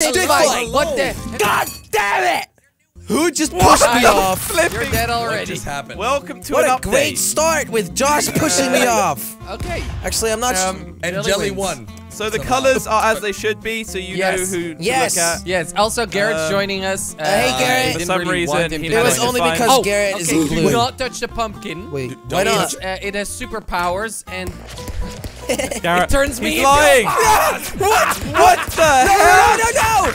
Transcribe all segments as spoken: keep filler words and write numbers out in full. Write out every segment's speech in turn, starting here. Stick Fight! What the? God damn it! Who just pushed what me off? Flipping. You're dead already. What just happened? Welcome to what an update. What a great start with Josh pushing me off. Okay. Actually, I'm not. Um, and Jelly, Jelly won. So the colors are as they should be, so you yes. know who to yes. look at. Yes. Also, Garrett's um, joining us. Uh, hey, Garrett. For some really reason, it was only find. because oh, Garrett okay. is blue. Do not touch the pumpkin. Wait. Don't why not? It, uh, it has superpowers and. Garrett. It turns me He's lying. Into lying. What? What the no, hell? No, no, no!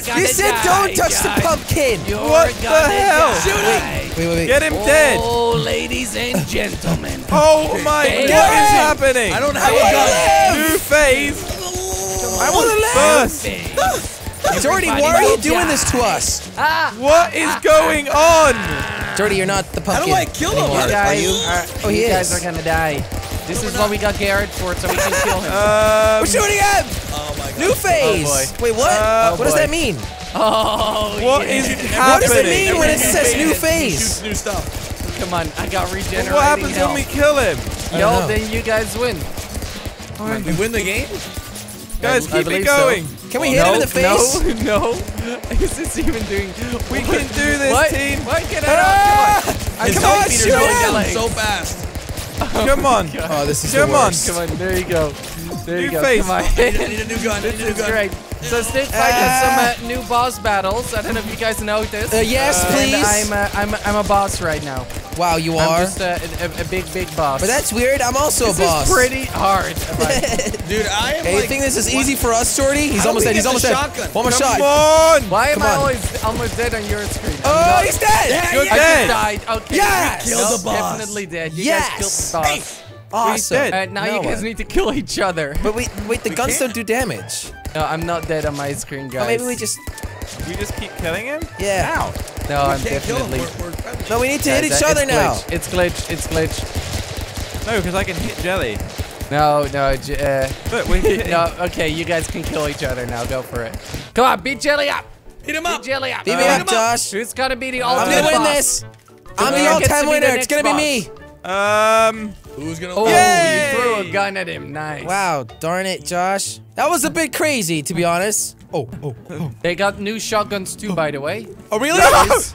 Jesus! You said don't touch die. the pumpkin! You're what the hell? Die. Shoot him! Wait, wait, wait. Get him oh, dead! Oh, ladies and gentlemen. Oh my God! What is happening? I don't have a gun. New phase. I want to live! First. Dirty, why are you doing die. this to us? Ah, what is ah, going ah, on? Dirty, you're not the pumpkin. How do I kill him? Are you? Oh, he is. You guys are gonna die. This no, is what we got Garrett for, so we can kill him. Um, We're shooting him! Oh my God. New phase! Oh Wait, what? Uh, oh what does that mean? Oh, What yeah. is happening? What does it mean Everything when it says new phase? New stuff. Come on, I got regenerated. What happens hell. when we kill him? Yo, then you guys win. Right. We win the game? Guys, keep it going. So. Can we oh, hit no, him in the face? No, no. Is this even doing? We what? can do this, what? team. Why can't I not? Come on. His come on, shoot him! So fast. Oh come on! Oh, this is Come on! Come on! There you go. There new you go. Face. Come on! I need a new gun. This is great. So Stick Fight has some uh, new boss battles. I don't know if you guys know this. Uh, yes, uh, please. I'm a, I'm a, I'm a boss right now. Wow, you I'm are. I'm just a, a, a big, big boss. But that's weird. I'm also this a boss. This is pretty hard. Dude, I am. Hey, like, you think this is easy for us, Jordy? He's almost dead. He's almost dead. One more Come shot. Come on! Why am Come I on. always almost dead on your screen? Oh, not, he's dead. Yeah, You're yeah. dead. Died. Okay. Yes. We killed the boss. Definitely dead. You yes. guys killed the boss. Hey. Awesome. Uh, now no you guys one. need to kill each other. But wait, wait, the we guns can't. don't do damage. No, I'm not dead on my screen, guys. Oh, maybe we just... We just keep killing him? Yeah. Ow. No, we I'm definitely... We're, we're no, we need to guys, hit each uh, other it's now. Glitch. It's glitch. It's glitch. No, because I can hit Jelly. No, no. Uh, Look, we No, okay, you guys can kill each other now. Go for it. Come on, beat Jelly up. Beat him up. Beat Jelly up. Beat me up, Josh. Who's going to be the all-time I'm going to win this. I'm the all-time winner. It's going to be me. Um... Who's gonna oh, Yay! You threw a gun at him. Nice. Wow, darn it, Josh. That was a bit crazy, to be honest. Oh, oh, oh. They got new shotguns, too, oh. by the way. Oh, really? Yes.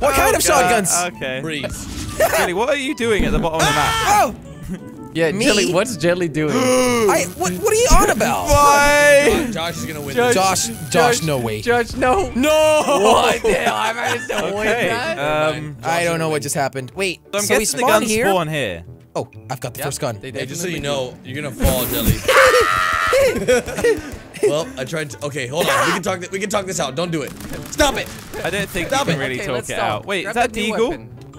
What oh, kind of God. shotguns? Okay. Breeze. Jelly, what are you doing at the bottom of the map? Oh! Yeah, Me? Jelly, what's Jelly doing? I, what, what are you on about? Why? Josh is gonna win. Josh, Josh, Josh, Josh, no way. Josh, no. No! What the hell? I managed to win that? Um, I don't know what just happened. Wait, so, I'm so we spawn the guns here? spawn here. Oh, I've got the yep. first gun. They, they hey, just so you know, you're gonna fall, Jelly. Well, I tried to. Okay, hold on. We can talk. We can talk this out. Don't do it. Stop it. I don't think stop you can it. really okay, talk it stop. out. Wait, Grab is that the eagle?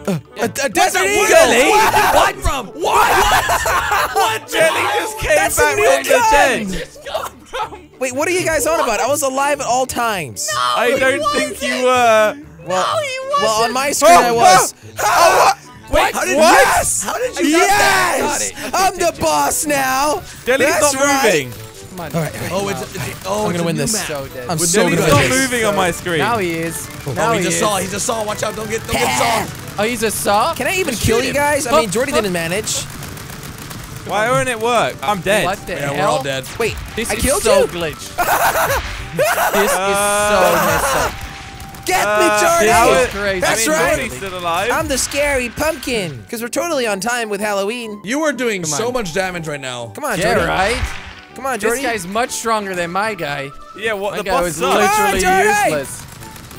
Uh, yeah. A, a desert eagle. Jelly? What from? What? What? What? Jelly just came That's back from the dead. Wait, what are you guys on about? I was alive at all times. No, I don't wasn't. think you were. Well, no, he wasn't. Well, on my screen oh, I was. Oh, oh, what? Wait, how did what? Yes! How did you yes! Got that? Got okay, I'm the boss now! Jelly's not right. moving! Come on. All right, all right. Oh, it's, it's, it's, oh, I'm gonna win this. So dead. I'm so Jelly's not moving so. on my screen. Now he is. Oh, now he's he a is. saw. He's a saw. Watch out. Don't get, don't get saw. Oh, he's a saw? Can I even Just kill you guys? I oh, mean, Jordy oh. didn't manage. Why won't it work? I'm dead. What the yeah, hell? We're all dead. Wait, this I is killed so you? glitched. This uh, is so messed up. Get uh, me, Jordy! That's I mean, right! Alive. I'm the scary pumpkin! Because we're totally on time with Halloween. You are doing so much damage right now. Come on, yeah, Jordy. right? Come on, Jordy. This guy's much stronger than my guy. Yeah, what well, the boss was literally on, useless.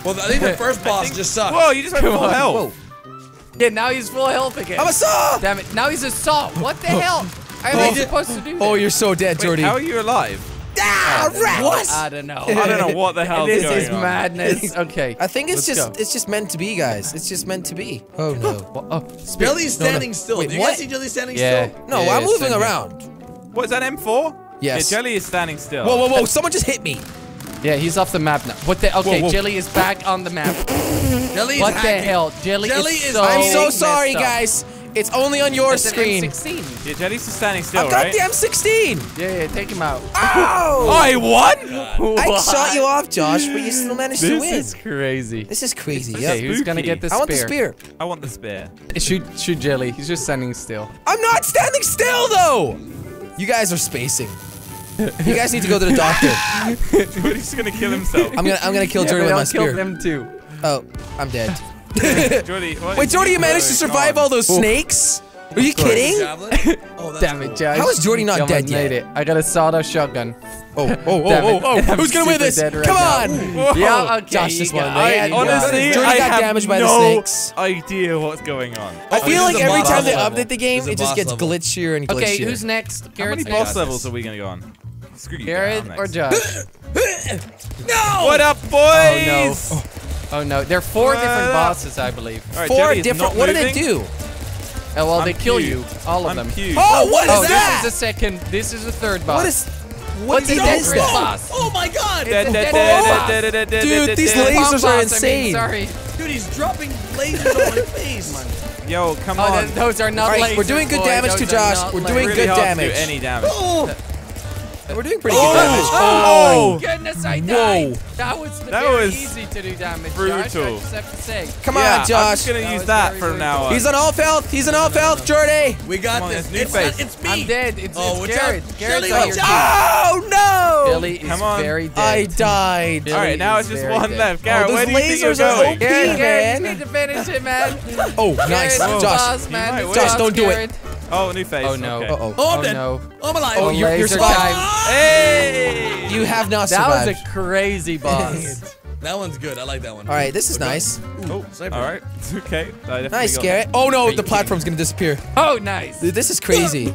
Well, I think the first boss think, just sucked. Whoa, you just went full on. health. Whoa. Yeah, now he's full health again. I'm a saw! Damn it, now he's a saw. What the hell? I am oh, supposed to do that. Oh, you're so dead, Jordy. Wait, how are you alive? Ah, rat. What? I don't know. I don't know what the hell is going on. This is madness. Okay. I think it's just go. it's just meant to be, guys. It's just meant to be. Oh no. oh, Jelly's standing no, no. still. Wait, Do you guys see Jelly standing yeah. still? No, yeah, I'm moving around. What is that M four? Yes. Yeah, Jelly is standing still. Whoa, whoa, whoa! Someone just hit me. Yeah, he's off the map now. What the? Okay, whoa, whoa. Jelly is back on the map. Jelly is What hacking. the hell? Jelly, Jelly is. is so I'm so sorry, guys. It's only on your screen. M sixteen. Yeah, Jelly's just standing still, I've got right? the M sixteen. Yeah, yeah, take him out. Ow! I won? I shot you off, Josh, but you still managed this to win. This is crazy. This is crazy. Okay, yep. who's gonna get the spear? I want the spear. I want the spear. Shoot, shoot Jelly. He's just standing still. I'm not standing still, though. You guys are spacing. You guys need to go to the doctor. Jody's gonna kill himself. I'm gonna I'm gonna kill yeah, Jody with my spear. Them too. Oh, I'm dead. Jody, wait, Jody, you managed to survive all those snakes? Are you kidding? Oh, damn it, Josh. How is Jordy not Someone dead yet? Made it. I got a sawed-off shotgun. Oh, oh, oh, oh, oh. Who's gonna win this? Right Come now. on! Yeah, okay, Josh just won. I, honestly, Jordy I got have damaged by no the snakes. idea what's going on. I feel oh, like every time they level. update the game, it just gets level. glitchier and glitchier. Okay, who's next? Garrett's How many boss levels are we gonna go on? Screw you, Garrett or Josh? No! What up, boys? Oh no, there are four different bosses, I believe. Four different. What do they do? Oh, well, I'm they kill you, all of I'm them. Pew. Oh, what is oh, that? This is the second. This is the third boss. What is? What is this? Oh my God! It's a dead boss. Dude, these lasers are insane. I mean, sorry. Dude, he's dropping lasers on my face. Yo, come on. Oh, those are not lasers. We're doing good damage to Josh. We're doing good damage. Any damage? We're doing pretty good damage. Oh my goodness, I died. That was very easy to do damage, Josh. I just have to say. Come on, Josh. I'm just gonna use that from now on. He's on all health. He's on all health, Jordy. We got this. New face. It's me. I'm dead. It's Garrett. Garrett's on your team. Oh no! Billy is very dead. I died. All right, now it's just one left. Garrett, where do you think you're going? Garrett, you need to finish it, man. Oh, nice, Josh. Josh, don't do it. Oh, new face. Oh no. Okay. Uh oh. Oh, I'm dead. Oh, no. Oh, I'm alive. Oh, you're, you're survived. Hey! You have not survived. That was a crazy boss. That one's good. I like that one. All right, this is okay. nice. Ooh, oh, all right. Okay. Nice, Garrett. Oh no, the platform's gonna disappear. Oh, nice. Dude, this is crazy.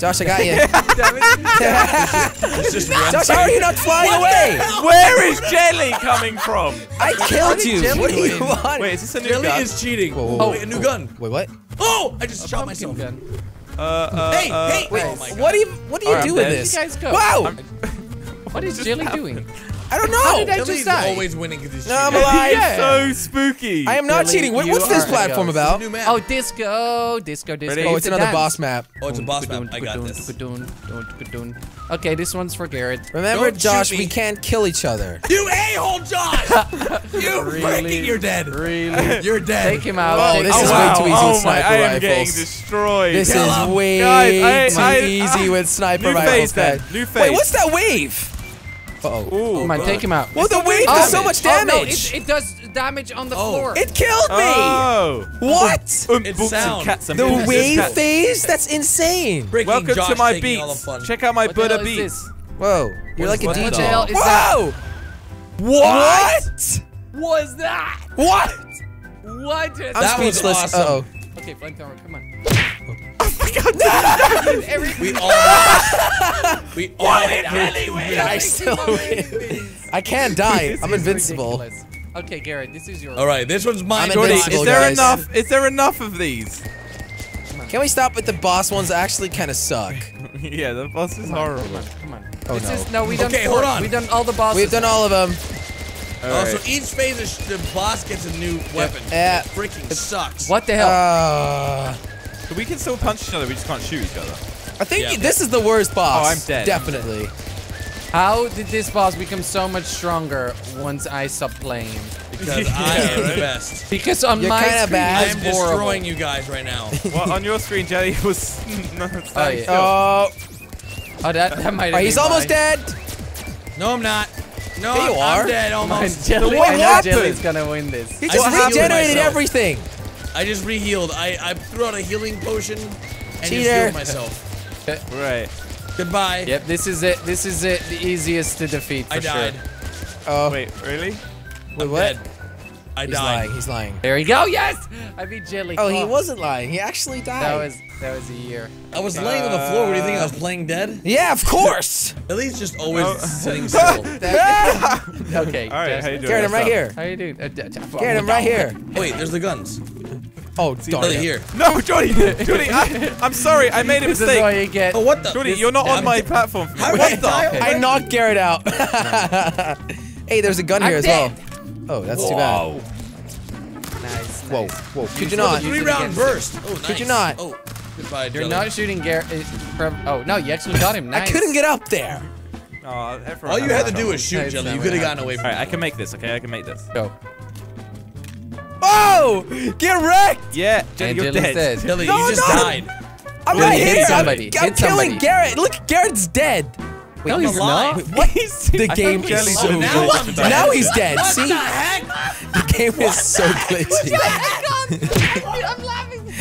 Josh, I got you. It's just Josh, how are you not flying what away? Where is Jelly coming from? I killed you. What do you want? Wait, is this a new Jelly gun? Jelly is cheating. Whoa, whoa, whoa. Oh, wait, a new oh. gun. Wait, what? Oh, I just a shot myself. Gun. Uh, uh, hey, uh, hey. Wait, oh my God. What do you, what do you right, do with this? You guys go. Wow. What is Jelly happened? doing? I don't know. How did I Jelly's just die? Always winning this no, I'm alive. Yeah. So spooky. I am not Jelly, cheating. What, what's this platform about? Oh, disco, disco, disco. Ready? Oh, it's, it's another dance. boss map. Oh, it's a boss map. I got this. Okay, this one's for Garrett. Remember, don't Josh, we can't kill each other. You a-hole, Josh! You really, freaking, you're dead. Really? You're dead. Take him out. Oh, this oh, is wow. way too easy oh, with sniper my, I rifles. I am getting destroyed. This Tell is way guys, I, too I, easy I, with sniper rifles. New face. Wait, what's that wave? Uh-oh. Ooh, Come on, God. take him out. Well, the wave does so much damage. Oh, no, it, it does damage on the oh. floor. It killed me. Oh. What? Um, it sounds. The wave phase? That's insane. Breaking Welcome Josh to my beats. Check out my what Buddha beats. Whoa. You're what like is, a what D J. Is Whoa. What? What is that? What? What? That I'm speechless. Awesome. Uh-oh. Okay, flamethrower. Come on. God, no. We all died. We all died. I still win. I can't die. I'm invincible. Ridiculous. Okay, Garrett, this is yours. All right, this one's mine. Jordy, is there guys. enough? Is there enough of these? Can we stop with the boss ones? That actually, kind of suck. Yeah, the boss is horrible. Come on. Come on. Oh, this no. is, no, we done. Okay, hold on. We've done all the bosses. We've done all of them. Right. Oh, so each phase, is, the boss gets a new weapon. Yeah. It freaking it sucks. What the hell? Uh, We can still punch each other, we just can't shoot each other. I think yeah, this is the worst boss. Oh, I'm dead. Definitely. I'm dead. How did this boss become so much stronger once I stopped playing him? Because I am the best. Because on You're my screen, I am destroying you guys right now. Well, on your screen, Jelly was... no, oh, yeah. oh. oh, that, that might have oh, He's almost dead. No, I'm not. No, there you I'm are. dead almost. Man, Jelly, what I know happened? Jelly's gonna win this. He just regenerated everything. I just re-healed. I, I threw out a healing potion and Cheater. just healed myself. Right. Goodbye. Yep, this is it. This is it. The easiest to defeat for I died. Sure. Oh. Wait, really? Wait, what? Dead. I He's died. Lying. He's lying. There you go. Yes! I beat Jelly. Oh, oh, he wasn't lying. He actually died. That was that was a year. I was uh, laying on the floor. What do you think? I was playing dead? Yeah, of course. At least just always oh. sitting still. Okay. All right, how you doing? Garrett, I'm right here. How you doing? Uh, Garrett, I'm right here. Wait, there's the guns. Oh, See, darn it. Here. No, Jordy! Jordy, I, I'm sorry, I made a mistake. This is what you get. Oh, what the? Jordy, this, you're not on my platform. For me. I, what the? I knocked Garrett out. Hey, there's a gun here I'm as dead. well. Oh, that's Whoa. too bad. Nice. Whoa, nice. whoa. Could you not? Three round burst. Oh, nice. Could you not? Oh, goodbye, Jelly. You're not shooting Garrett. Oh, no, you actually got him. Nice. I couldn't get up there. Oh, all you had to do was shoot, Jelly. You could have gotten away from it. Alright, I can make this, okay? I can make this. Go. Oh! Get wrecked! Yeah, Jelly, you're dead. Jelly, no, you just no. died. I'm right hit here. Somebody. I'm, I'm hit killing somebody. Garrett. Look, Garrett's dead. Wait, no, he's not. Wait, what? The game is so glitchy. Now he's dead. What See? the heck? The game what is the so heck? glitchy. Put your head on. I'm laughing.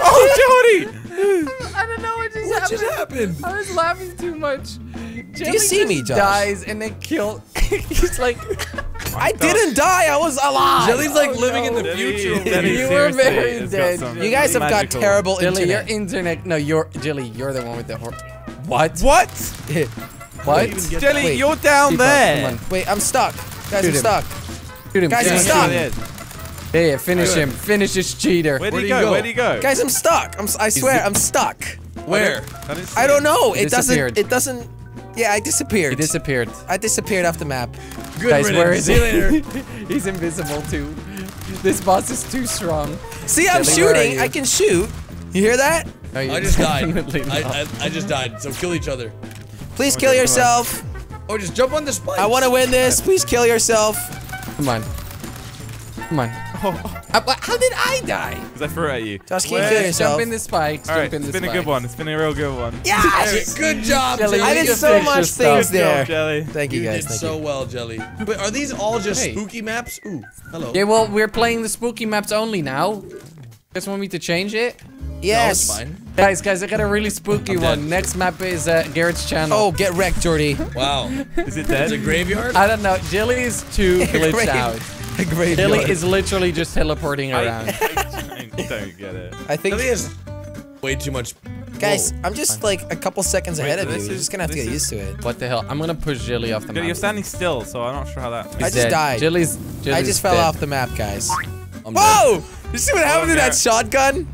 Oh, Jody. I don't know what just what happened. What just happened? I was laughing too much. Do you see me, Josh? Dies and then kill. He's like, I didn't die. I was alive. Jelly's like oh, living no. in the future. Jelly, you were very dead. You guys have magical. got terrible Jelly, internet. Your internet. No, you're Jelly. You're the one with the horn. What? What? What? Jelly, Wait, you're down there. Up, Wait, I'm stuck. Guys, Shoot I'm stuck. Him. Shoot him. Guys, I'm stuck. Yeah, yeah, finish him. Finish this cheater. Where'd Where he go? go? Where'd he go? Guys, I'm stuck. I'm, I swear, I'm stuck. Where? I don't know. It doesn't. It doesn't. Yeah, I disappeared. He disappeared. I disappeared off the map. Good Guys, riddance. where is he? He's invisible too. This boss is too strong. See, I'm Jelly, shooting. I can shoot. You hear that? No, you I just died. I, I, I just died. So kill each other. Please okay, kill yourself. Or just jump on the spike. I want to win this. Please kill yourself. Come on. Come on. Oh. How did I die? Because I threw at you. Josh, keep killing yourself. Jump in the spikes. All right, it's been a good one. It's been a real good one. Yes! Good job, Jelly. I did so much things there. Thank you, guys. You did so well, Jelly. But are these all just spooky maps? Ooh, hello. Yeah, well, we're playing the spooky maps only now. You guys want me to change it? Yes. No, it's fine. Guys, guys, I got a really spooky one. Next map is uh, Garrett's channel. Oh, get wrecked, Jordy. Wow. Is it dead? It's a graveyard? I don't know. Jelly is too glitched out. Jelly is literally just teleporting around. I, I don't get it. I think Jelly is way too much. Guys, Whoa. I'm just like a couple seconds Wait, ahead of you. Is, You're just gonna have to get is... used to it. What the hell? I'm gonna push Jelly off the map. You're standing still, so I'm not sure how that. He's I just dead. died. Jelly's. Jelly's I just fell dead. off the map, guys. I'm Whoa! Dead. You see what happened oh, to that shotgun?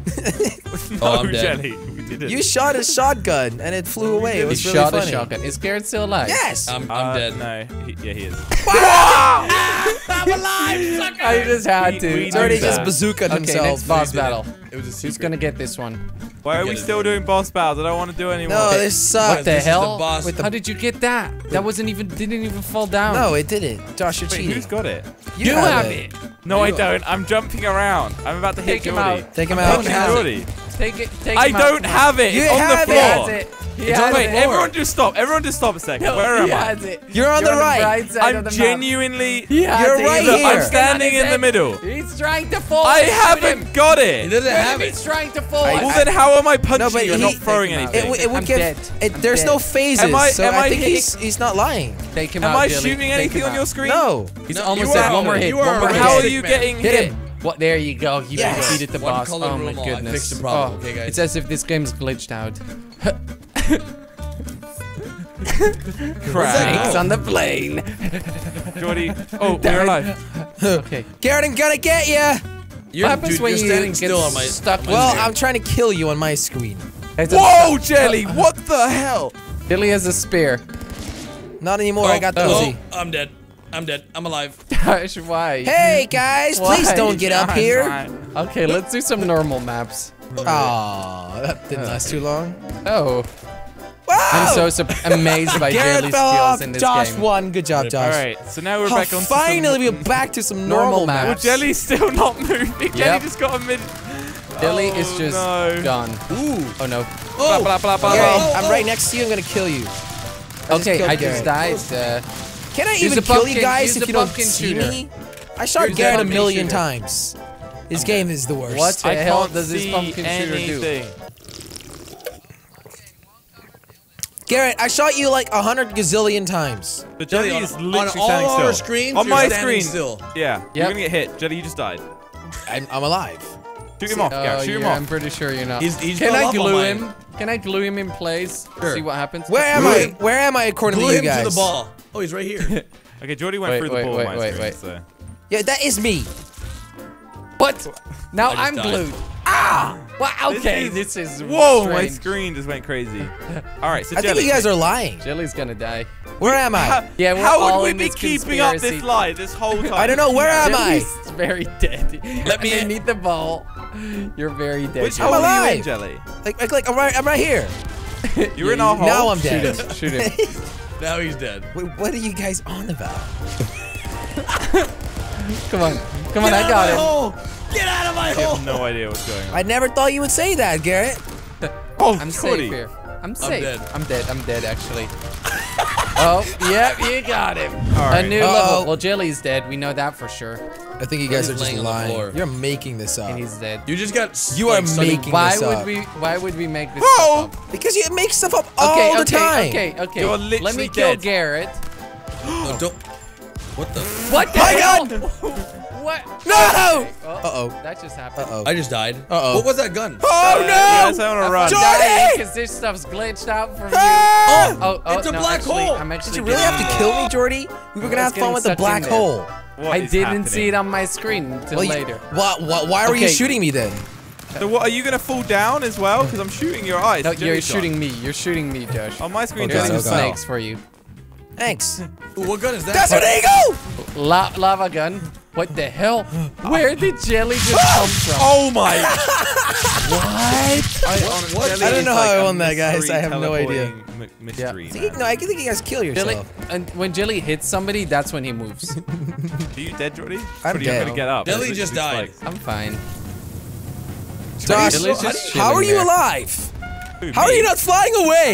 no, oh, I'm dead. Jelly. You shot a shotgun and it flew away. It was he really shot funny. a shotgun. Is Garrett still alive? Yes. I'm, I'm uh, dead. No. He, yeah, he is. Wow! I'm alive, sucker! I just had to. He's already just bazookaed okay, himself. Next boss battle. It was a Who's gonna get this one? Why are we still it. doing boss battles? I don't want to do anymore. No, this sucks. What the this hell? The the How did you get that? Wait. That wasn't even didn't even fall down. No, it didn't. Josh, you're Wait, cheating. Who's got it? You, you have, have it. it. No, you I don't. It. I'm jumping around. I'm about to hit Take him out. Take him out. Take it. Take I don't out. have it. You it's have on the floor. It. He it's on the it. floor. Everyone just stop. Everyone just stop a second. No, Where am I? It. You're on You're the right. right side I'm of the genuinely. You're right here. I'm standing in the middle. He's trying to fall. I haven't got it. He doesn't have it. He's trying to fall. Well then, how am I punching? No, but You're he, not throwing anything. It, it would I'm get. It, there's dead. no phases. Am I, so am I, I think he's he's not lying. Take him am out, I Jelly. shooting Take anything on your screen? No. He's almost dead. One more hit. How are you getting hit? What? There you go. You yes. defeated the One boss. Oh my goodness. I fixed the problem. Oh, okay, guys. It's as if this game's glitched out. Cranks on the plane. Jordy. Oh, we're alive. Okay. Garrett, I'm gonna get ya. You're, what happens dude, when you're standing you still on my stuck? On my well, screen. I'm trying to kill you on my screen. Whoa, Jelly! What the hell? Jelly has a spear. Not anymore. Oh, I got oh, the. Oh, I'm dead. I'm dead. I'm alive. Josh, why? Hey, guys, why? please don't get up here. Okay, let's do some normal maps. Aw, oh, that didn't last too long. Oh. Wow. I'm so, so amazed by Jelly's skills off. in this Josh game. Josh won. Good job, Josh. All right, so now we're oh, back on Finally, we're back to some normal, normal maps. Well, Jelly's still not moving. Yep. Jelly just got a mid... Jelly oh, is just no. gone. Ooh. Oh, no. Oh. Blah, blah, blah, blah, Garrett, oh, I'm oh. right next to you. I'm going to kill you. I okay, I just died. Uh, Can I Use even kill pumpkin. you guys Use if you don't see shooter. me? I shot Here's Garrett a million shooter. times. This okay. game is the worst. What the I hell does this pumpkin anything. shooter do? Garrett, I shot you like a hundred gazillion times. But Jelly, Jelly is literally on all standing our still. Screens, on my screen, still. Yeah, yep. You're gonna get hit. Jelly, you just died. I'm, I'm alive. Shoot him off, oh, Garrett. Shoot yeah, him off. I'm pretty sure you're not. He's, he's Can I glue him? Can I glue him in place? Sure. See what happens. Where am I? Where am I according to you guys? Glue him to the ball. Oh, he's right here. Okay, Jordy went wait, through the wait, ball wait, wait, wait. So. Yeah, that is me. What? Now I'm died. glued. Ah! Well, okay, this is, this is Whoa, strange. my screen just went crazy. All right, so I Jelly. think you guys are lying. Jelly's gonna die. Where am I? How, yeah, we're How all would we be keeping up this lie this whole time? I don't know, where am Jelly's I? very dead. Let me in. You need the ball. You're very dead. Which hole are you in, Jelly? Like, like, like I'm, right, I'm right here. You're yeah, in our hole. Now I'm dead. Shoot him. Shoot him. Now he's dead. Wait, what are you guys on about? Come on. Come on, Get I got it. Get out of my hole! I have no idea what's going on. I never thought you would say that, Garrett. Oh, I'm safe here. I'm safe. I'm dead. I'm dead. I'm dead, actually. Oh, yep, you got him. All right. A new uh -oh. level. Well, Jelly's dead. We know that for sure. I think you guys are just lying. You're making this up. And he's dead. You just got. You like, are making why this would up. We, why would we make this oh, stuff up? Because you make stuff up all okay, the okay, time. Okay, okay, okay. Let me kill dead. Garrett. No, don't. What the? What the My hell? God! What? No! Okay. Oh, uh oh. That just happened. Uh oh. I just died. Uh oh. What was that gun? Oh uh, no! Yes, I wanna run. Because this stuff's glitched out from ah! you. Oh, oh, it's a no, black actually, hole! I'm actually Did you really have to kill me, Jordy? We were gonna have fun with the black hole. I didn't happening? see it on my screen until well, later. Why, why, why were okay. you shooting me then? So what, are you gonna fall down as well? Because I'm shooting your eyes. No, you're shooting shot. me. You're shooting me, Josh. On my screen, there's oh, some snakes for you. Thanks. Ooh, what gun is that? That's an eagle! La lava gun. What the hell? Where did Jelly just come from? Oh my! What? I, what? I don't know like how I won that, guys. I have no idea. Yeah. He, no, I think you guys kill yourself. Jelly, and when Jelly hits somebody, that's when he moves. Are you dead, Jordy? I'm Jordy, dead. I'm gonna get up. Jelly just died. Like... I'm fine. Josh, how, just how are you there. alive? Who, how me? are you not flying away?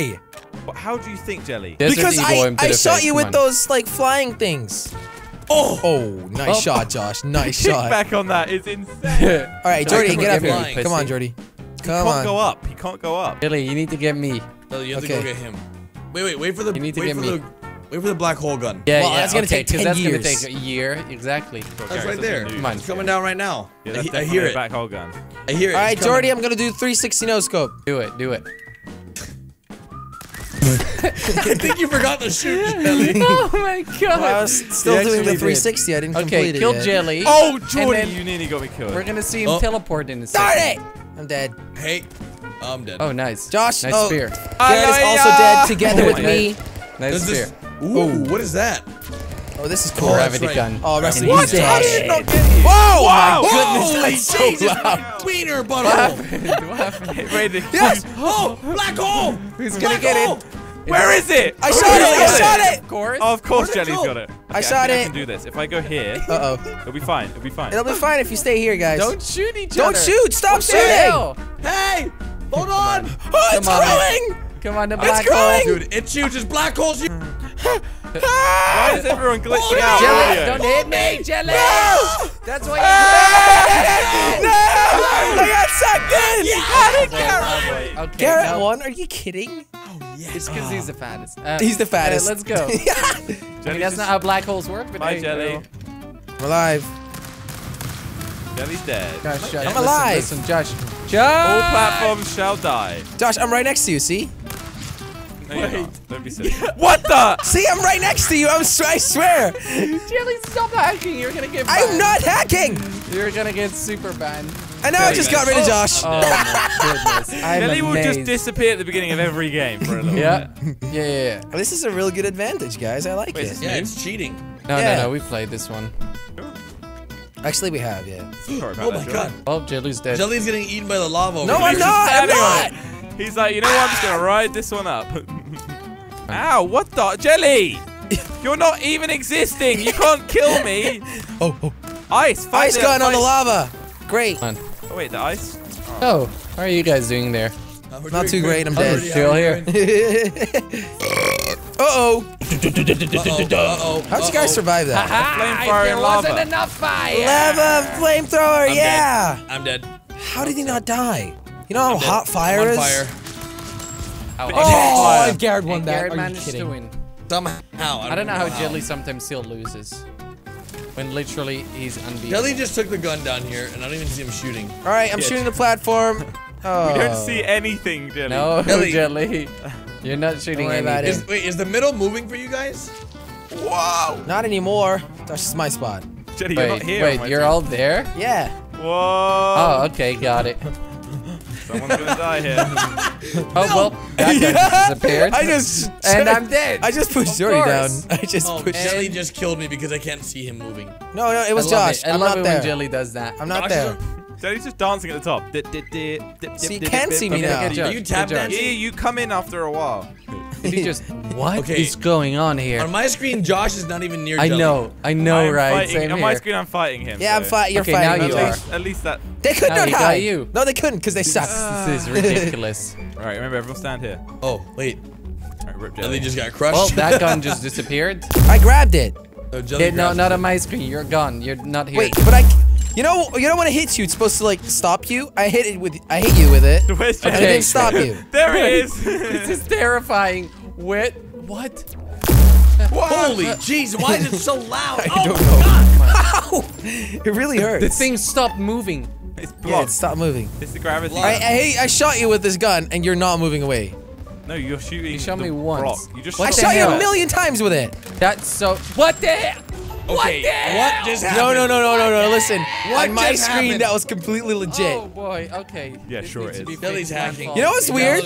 But how do you think, Jelly? There's because I, I shot you with one. those like flying things. Oh! Oh, nice oh. shot, Josh. Nice shot. Back on that is insane. All right, Jordy, get up here. Come on, Jordy. Come on. He can't go up. He can't go up. Jelly, you need to get me. No, you have okay. to go get him. Wait, wait, wait for the. You need to wait, get for me. The, wait for the black hole gun. Yeah, well, yeah. That's gonna okay, take ten that's years. That's gonna take a year, exactly. That's okay, right there. Come on, it's coming down right now. Yeah, that's I, I hear it. Black hole gun. I hear it. All right, Jordy, I'm gonna do three sixty no scope. Do it, do it. I think you forgot to shoot Jelly. Oh my god! Well, I was still doing the three sixty. Did. I didn't okay, complete it. Okay, kill yet. Jelly. Oh, Jordy, you need to go be killed. We're gonna see him oh. teleport in a second. Darn it! I'm dead. Hey. I'm dead. Oh, nice. Josh, nice oh, spear. Garrett is also dead together oh with me. Nice spear. This, ooh, ooh, what is that? Oh, this is cool. Oh, gravity right. gun. Oh, Rusty, what? He's dead. How did it not get you? Whoa! Wow. Oh, my goodness, Holy that's Jesus. so loud. Wiener butthole. What happened? What happened? Right there. Yes! Oh, black hole! Who's gonna black get hole. it? Where is it? I shot it! I shot it! Of course. Oh, of course Jelly's got it. I shot it. I can do this. If I go here, uh-oh. It'll be fine. It'll be fine. It'll be fine if you stay here, guys. Don't shoot each other. Don't shoot! Stop shooting! Hey! Hold on! on. Oh, it's growing! Come on, the black it's hole. It's growing! Dude, it's huge. It's black holes. Why is everyone glitching oh, out? Jelly, don't hit me, Jelly! No. That's why you're No! I got sucked in! Yeah. How did Garrett? Okay, Garrett no. won? Are you kidding? Oh, yeah. It's because oh. he's the fattest. Uh, he's the fattest. Uh, let's go. yeah. I mean, that's not how black holes work, but Bye, Jelly. We're alive. Jelly's dead. Gosh, Josh, I'm listen, alive. Listen, Josh. Josh! All platforms shall die. Josh, I'm right next to you, see? No, Wait. You're not. Don't be silly. What the? See, I'm right next to you. I'm s I swear. Jelly, stop hacking. You're going to get banned. I'm not hacking. You're going to get super banned. I know I just got rid of Josh. Oh, my goodness. I'm Jelly amazed. will just disappear at the beginning of every game for a little yeah. bit. Yeah, yeah, yeah. Well, this is a real good advantage, guys. I like Wait, it. Yeah, new? it's cheating. No, yeah. no, no. We've played this one. Actually, we have, yeah. Sorry about oh my that, god. Oh, Jelly's dead. Jelly's getting eaten by the lava. No, I'm not! I'm not! It. He's like, you know what? I'm just gonna ride this one up. Ow, what the? Jelly! You're not even existing! You can't kill me! oh, oh. Ice, fight Ice gun ice. on the lava! Great. Oh, wait, the ice? Oh, oh how are you guys doing there? Uh, not doing too great, great. I'm dead. Still here. Uh-oh. Uh-oh. Uh-oh. How'd you guys survive that? Flamethrower and lava. There wasn't enough fire. Lava, flamethrower, I'm yeah. Dead. I'm dead. How did he not die? You know how hot fire is? Fire. Oh, oh and Garrett won and that. Garrett Are managed you kidding? To win. Somehow. I don't know how Jelly sometimes still loses. When literally he's unbeatable. Jelly just took the gun down here, and I don't even see him shooting. All right, I'm yeah, shooting the platform. Oh. We don't see anything, Jelly. No, Jelly. Jelly. You're not shooting anything. About it. Is, wait, is the middle moving for you guys? Whoa! Not anymore. That's my spot. Jelly, wait, you're not here. Wait, you're team. all there? Yeah. Whoa! Oh, okay, got it. Someone's gonna die here. oh, no. well, that guy disappeared. I just... And I'm dead. I just pushed Jordy down. I just oh, pushed... Jelly him. just killed me because I can't see him moving. No, no, it was I Josh. It. I I'm love not it there. when Jelly does that. I'm not Josh there. Jelly's just dancing at the top. So you can see me now. Are you tap dancing? Yeah, you come in after a while. You just, what okay. is going on here? On my screen, Josh is not even near Jelly. I know, I know, I'm right? Fighting, Same on my here. screen, I'm fighting him. Yeah, so. I'm fighting. You're okay, fighting. Now you at, are. Least, at least that. They could now not hide you. No, they couldn't because they suck. This is ridiculous. Alright, remember, everyone stand here. Oh, wait. Alright, rip Jelly. Jelly just got crushed. Well, that gun just disappeared. I grabbed it. No, Jelly it, no not it. on my screen. You're gone. You're not here. Wait, but I... You know, you know when it hits you, it's supposed to like stop you. I hit it with, I hit you with it. Where's Jelly? Okay. It didn't stop you. There it is. This is terrifying. What? What? Holy jeez! Why is it so loud? I oh don't my know. God! It really hurts. The thing stopped movmoving. It's blocked. Yeah, it stopped moving. It's the gravity. I, I hate, I shot you with this gun, and you're not moving away. No, you're shooting. You shot me once. You just shot I shot you a million times with it. That's so. What the hell? Okay, what, what just happened? No, no, no, no, no, no, listen. What On my screen, happened? That was completely legit. Oh, boy, okay. Yeah, this sure it is. Jelly's hacking. You know what's weird?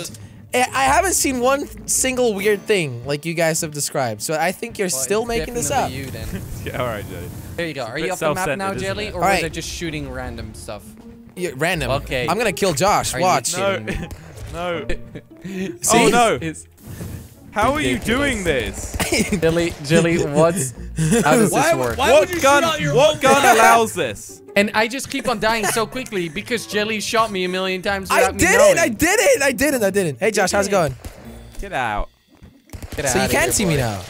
I haven't seen one single weird thing like you guys have described, so I think you're well, still making this up. You, then. Yeah, all right, Jelly. There you go. Are you off the map now, Jelly, or right. was it just shooting random stuff? Yeah, random. Okay. I'm going to kill Josh. Are Watch. No. No. Oh, no. It's How are you doing this? Jelly, Jelly, what's, how does why, this work? Why what gun, your what gun allows this? And I just keep on dying so quickly because Jelly shot me a million times without I me didn't, knowing. I didn't, I didn't, I didn't. Hey Josh, how's it going? Get out. Get out so you can see boy. me now.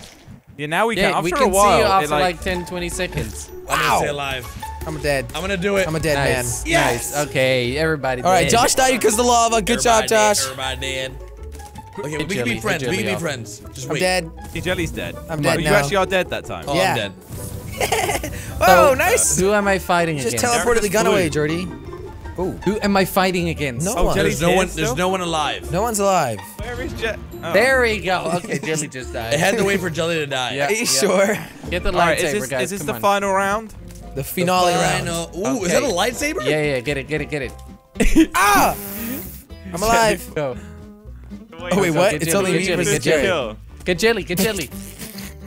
Yeah, now we yeah, can. After we can a while, see you after like, like ten, twenty seconds. Wow. I'm gonna stay alive. I'm dead. I'm gonna do it. I'm a dead nice. man. Yes. Nice. Okay, everybody All right, dead. Josh died because of the lava. Good everybody job, Josh. Dead. Everybody dead. Okay, we can be friends. We can be friends. Just wait. I'm dead. See, Jelly's dead. I'm dead. You actually are dead that time. Oh, yeah. I'm dead. Oh, so, nice. Who am I fighting against? Just teleported the gun away, Jordy. Ooh. Who am I fighting against? No one. There's no one. There's no one alive. No one's alive. Where is Jelly? Oh. There we go. Okay, Jelly just died. I had to wait for Jelly to die. Yeah. Are you sure? Get the lightsaber, guys. Is this the final round? The finale round. Ooh, is that a lightsaber? Yeah, yeah. Get it, get it, get it. Ah! I'm alive. Wait, oh wait, what? It's Jelly, only me Jelly, versus Jelly. Jelly. Get Jelly, get Jelly.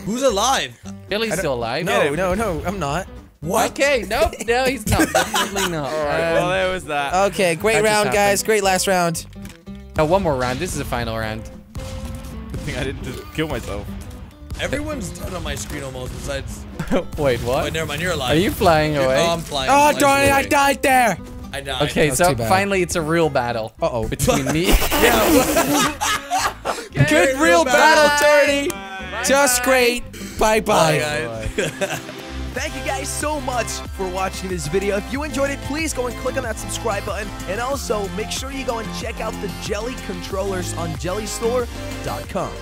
Who's alive? Jelly's still alive. No, no, no, I'm not. What? Okay, nope, no, he's not. Definitely not. All right, um, well, there was that. Okay, great round, guys. Great last round. Now one more round. This is the final round. Good thing I didn't just kill myself. Everyone's dead on my screen almost, besides. Wait, what? Wait, never mind. You're alive. Are you flying you're, away? Oh, I'm flying. Oh, oh darn it! I died there. I died. Okay, so finally it's a real battle. Uh oh. Between me. Okay, good real bye. battle, Jordy. Just bye. great. Bye bye. bye, bye. bye. Thank you guys so much for watching this video. If you enjoyed it, please go and click on that subscribe button. And also make sure you go and check out the Jelly controllers on Jelly Store dot com.